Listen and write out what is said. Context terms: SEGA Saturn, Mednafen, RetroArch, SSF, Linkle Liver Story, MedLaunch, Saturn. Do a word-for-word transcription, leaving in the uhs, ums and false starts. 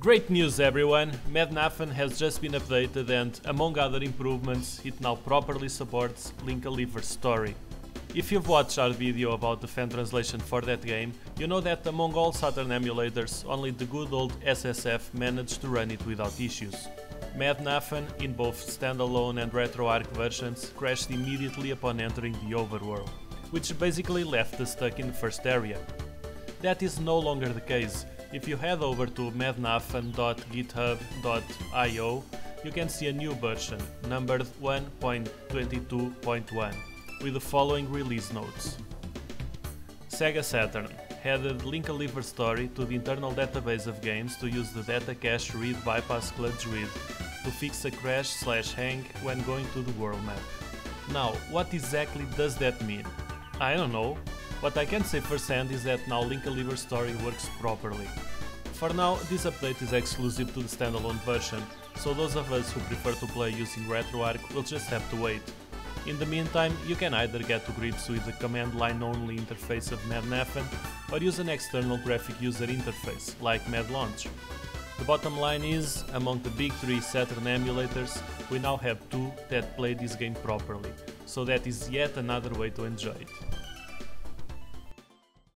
Great news everyone, Mednafen has just been updated and, among other improvements, it now properly supports Linkle Liver Story. If you've watched our video about the fan translation for that game, you know that among all Saturn emulators, only the good old S S F managed to run it without issues. Mednafen, in both standalone and RetroArch versions, crashed immediately upon entering the overworld, which basically left us stuck in the first area. That is no longer the case. If you head over to mednafen dot github dot i o, you can see a new version, numbered one point twenty-two point one, with the following release notes. SEGA Saturn added Linkle Liver Story to the internal database of games to use the data cache read bypass clutch read to fix a crash slash hang when going to the world map. Now, what exactly does that mean? I don't know. What I can say firsthand is that now Linkle Liver Story works properly. For now, this update is exclusive to the standalone version, so those of us who prefer to play using RetroArch will just have to wait. In the meantime, you can either get to grips with the command line only interface of Mednafen, or use an external graphic user interface, like MedLaunch. The bottom line is, among the big three Saturn emulators, we now have two that play this game properly, so that is yet another way to enjoy it.